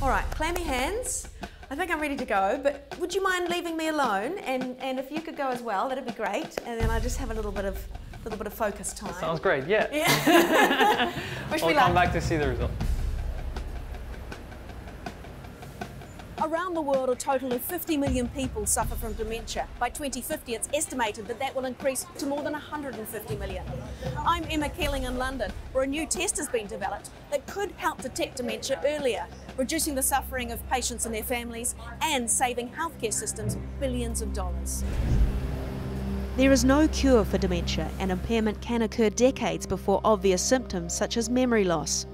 All right, clammy hands. I think I'm ready to go, but would you mind leaving me alone? And if you could go as well, that'd be great. And then I just have a little bit of focus time. That sounds great. Yeah. Yeah. Wish me luck. I'll come back to see the result. Around the world, a total of 50 million people suffer from dementia. By 2050, it's estimated that that will increase to more than 150 million. I'm Emma Keeling in London, where a new test has been developed that could help detect dementia earlier, reducing the suffering of patients and their families and saving healthcare systems billions of dollars. There is no cure for dementia, and impairment can occur decades before obvious symptoms such as memory loss.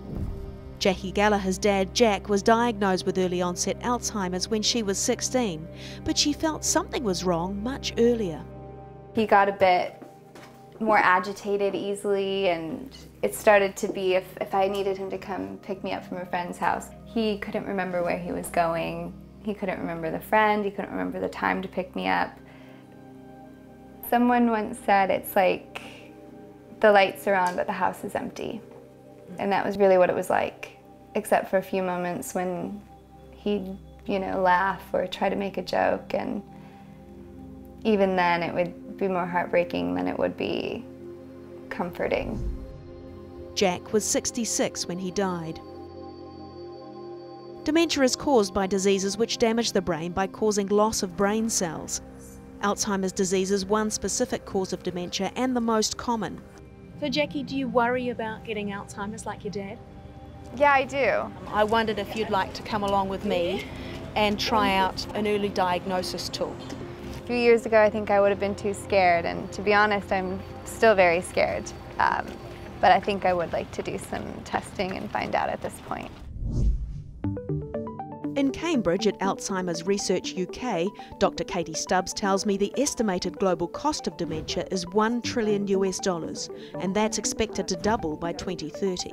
Jackie Gallagher's dad, Jack, was diagnosed with early onset Alzheimer's when she was 16, but she felt something was wrong much earlier. He got a bit more agitated easily, and it started to be if I needed him to come pick me up from a friend's house. He couldn't remember where he was going, he couldn't remember the friend, he couldn't remember the time to pick me up. Someone once said it's like the lights are on but the house is empty, and that was really what it was like. Except for a few moments when he'd, you know, laugh or try to make a joke, and even then it would be more heartbreaking than it would be comforting. Jack was 66 when he died. Dementia is caused by diseases which damage the brain by causing loss of brain cells. Alzheimer's disease is one specific cause of dementia and the most common. So Jackie, do you worry about getting Alzheimer's like your dad? Yeah, I do. I wondered if you'd like to come along with me and try out an early diagnosis tool. A few years ago, I think I would have been too scared, and to be honest, I'm still very scared. But I think I would like to do some testing and find out at this point. In Cambridge at Alzheimer's Research UK, Dr. Katie Stubbs tells me the estimated global cost of dementia is $1 trillion US, and that's expected to double by 2030.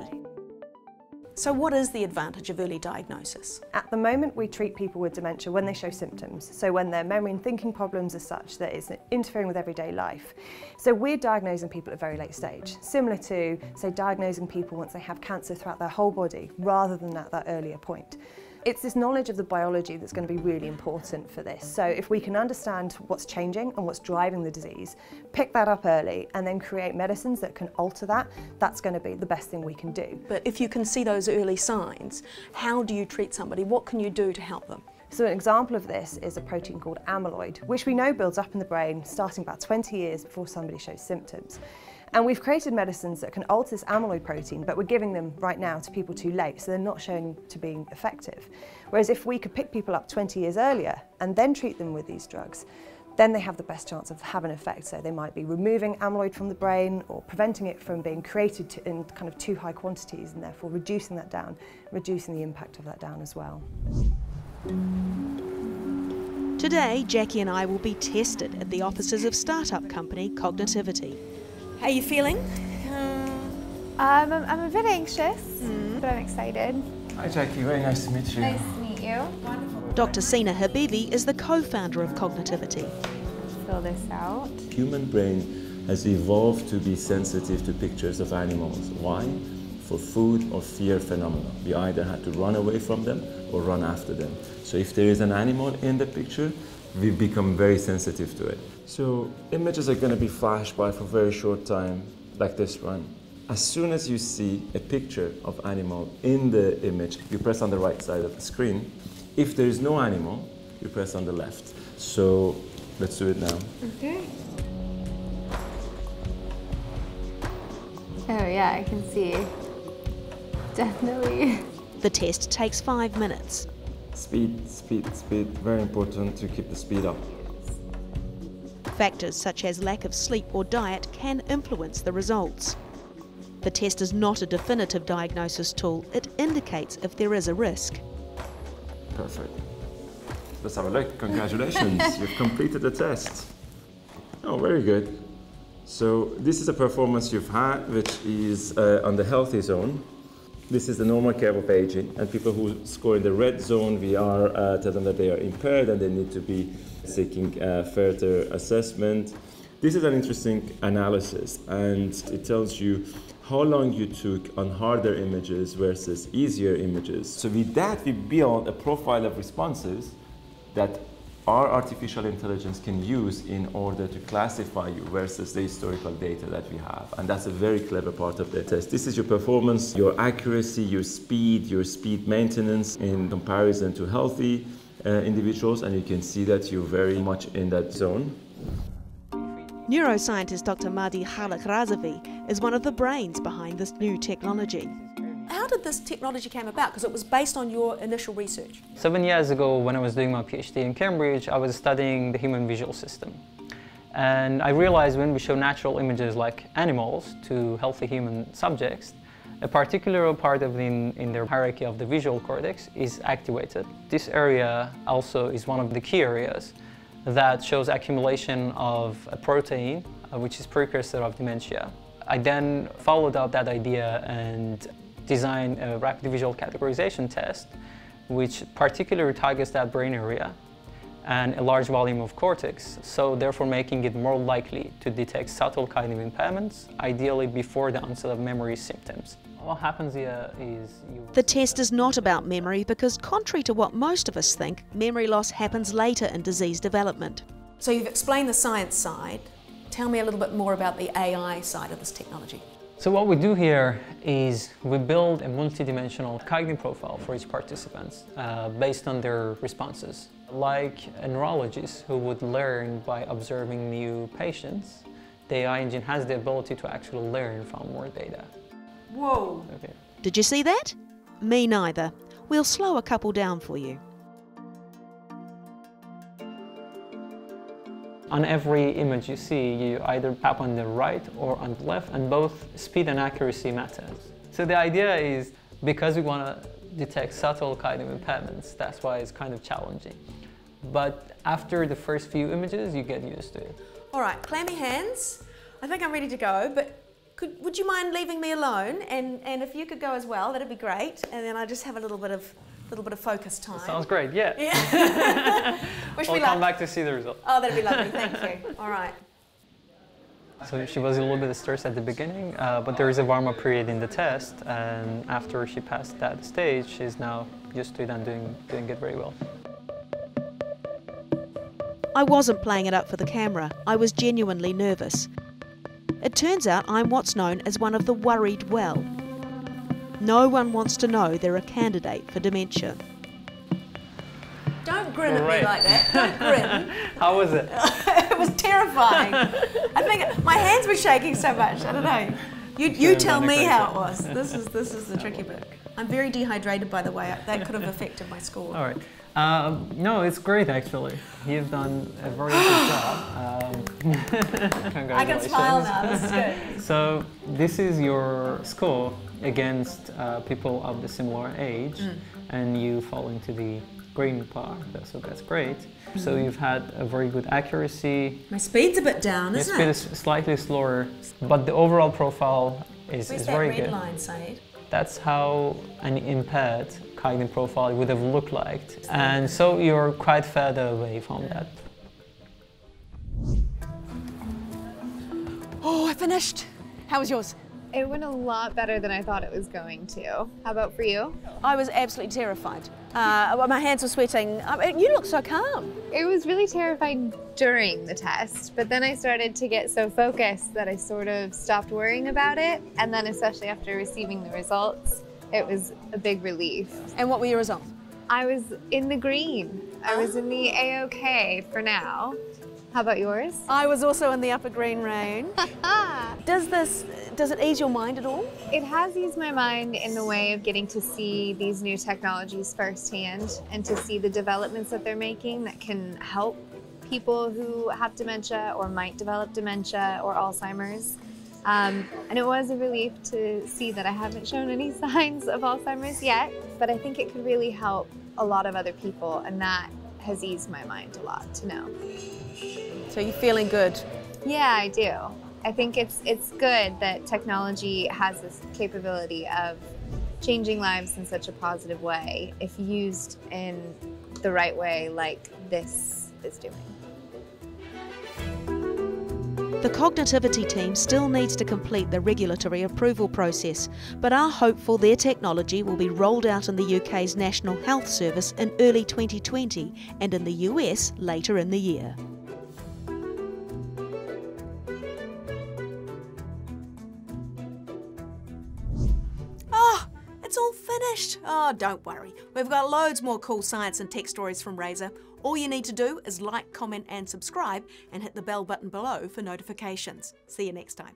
So what is the advantage of early diagnosis? At the moment, we treat people with dementia when they show symptoms, so when their memory and thinking problems are such that it's interfering with everyday life. So we're diagnosing people at a very late stage, similar to, say, diagnosing people once they have cancer throughout their whole body, rather than at that earlier point. It's this knowledge of the biology that's going to be really important for this. So if we can understand what's changing and what's driving the disease, pick that up early and then create medicines that can alter that, that's going to be the best thing we can do. But if you can see those early signs, how do you treat somebody? What can you do to help them? So an example of this is a protein called amyloid, which we know builds up in the brain starting about 20 years before somebody shows symptoms. And we've created medicines that can alter this amyloid protein, but we're giving them right now to people too late, so they're not showing to being effective. Whereas if we could pick people up 20 years earlier and then treat them with these drugs, then they have the best chance of having an effect. So they might be removing amyloid from the brain or preventing it from being created in kind of too high quantities, and therefore reducing that down, reducing the impact of that down as well. Today, Jackie and I will be tested at the offices of startup company Cognitivity. How are you feeling? I'm a bit anxious, but I'm excited. Hi Jackie, very nice to meet you. Nice to meet you. Wonderful. Dr. Sina Habibi is the co-founder of Cognitivity. Let's fill this out. Human brain has evolved to be sensitive to pictures of animals. Why? For food or fear phenomena. We either had to run away from them or run after them. So if there is an animal in the picture, we become very sensitive to it. So images are going to be flashed by for a very short time, like this one. As soon as you see a picture of animal in the image, you press on the right side of the screen. If there is no animal, you press on the left. So let's do it now. Okay. Oh yeah, I can see. Definitely. The test takes 5 minutes. Speed, speed, speed. Very important to keep the speed up. Factors such as lack of sleep or diet can influence the results. The test is not a definitive diagnosis tool. It indicates if there is a risk. Perfect. Let's have a look. Congratulations, you've completed the test. Oh, very good. So this is a performance you've had, which is on the healthy zone. This is the normal curve of aging, and people who score in the red zone, we are telling them that they are impaired and they need to be seeking further assessment. This is an interesting analysis, and it tells you how long you took on harder images versus easier images. So with that, we build a profile of responses that our artificial intelligence can use in order to classify you versus the historical data that we have. And that's a very clever part of the test. This is your performance, your accuracy, your speed maintenance in comparison to healthy individuals. And you can see that you're very much in that zone. Neuroscientist Dr. Madi Halek Razavi is one of the brains behind this new technology. How did this technology come about? Because it was based on your initial research. 7 years ago, when I was doing my PhD in Cambridge, I was studying the human visual system. And I realized when we show natural images like animals to healthy human subjects, a particular part of in their hierarchy of the visual cortex is activated. This area also is one of the key areas that shows accumulation of a protein, which is precursor of dementia. I then followed up that idea and designed a rapid visual categorization test, which particularly targets that brain area and a large volume of cortex, so therefore making it more likely to detect subtle cognitive impairments, ideally before the onset of memory symptoms. What happens here is... The test is not about memory because, contrary to what most of us think, memory loss happens later in disease development. So you've explained the science side. Tell me a little bit more about the AI side of this technology. So what we do here is we build a multidimensional cognitive profile for each participant based on their responses. Like a neurologist who would learn by observing new patients, the AI engine has the ability to actually learn from more data. Whoa! Okay. Did you see that? Me neither. We'll slow a couple down for you. On every image you see, you either tap on the right or on the left, and both speed and accuracy matters. So the idea is, because we want to detect subtle cognitive impairments, that's why it's kind of challenging. But after the first few images, you get used to it. All right, clammy hands. I think I'm ready to go, but would you mind leaving me alone? And if you could go as well, that'd be great. And then I just have a little bit of focus time. That sounds great, yeah. Wish me luck. I'll come back to see the result. Oh, that'd be lovely, thank you. All right. So she was a little bit stressed at the beginning, but there is a warm-up period in the test, and after she passed that stage, she's now used to it and doing it very well. I wasn't playing it up for the camera. I was genuinely nervous. It turns out I'm what's known as one of the worried well. No one wants to know they're a candidate for dementia. Don't grin at me like that. Don't grin. How was it? It was terrifying. I think my hands were shaking so much. I don't know. You tell me how it was. This is the tricky bit. I'm very dehydrated, by the way. That could have affected my score. All right. No, it's great actually. You've done a very good job. Congratulations. I can smile now. This is good. So this is your score against people of the similar age, and you fall into the green part, so that's great. So you've had a very good accuracy. My speed's a bit down, isn't it? Your speed is slightly slower, but the overall profile is very good. Where's that red line, Said? That's how an impaired cognitive profile would have looked like, and so you're quite further away from that. Oh, I finished! How was yours? It went a lot better than I thought it was going to. How about for you? I was absolutely terrified. My hands were sweating. You look so calm. It was really terrifying during the test, but then I started to get so focused that I sort of stopped worrying about it. And then especially after receiving the results, it was a big relief. And what were your results? I was in the green. I was in the A-OK for now. How about yours? I was also in the upper green range. Does it ease your mind at all? It has eased my mind in the way of getting to see these new technologies firsthand and to see the developments that they're making that can help people who have dementia or might develop dementia or Alzheimer's. And it was a relief to see that I haven't shown any signs of Alzheimer's yet, but I think it could really help a lot of other people, and that has eased my mind a lot to know. So you're feeling good? Yeah, I do. I think it's good that technology has this capability of changing lives in such a positive way if used in the right way like this is doing. The cognitivity team still needs to complete the regulatory approval process, but are hopeful their technology will be rolled out in the UK's National Health Service in early 2020 and in the US later in the year. It's all finished! Oh, don't worry. We've got loads more cool science and tech stories from RAZOR. All you need to do is like, comment and subscribe and hit the bell button below for notifications. See you next time.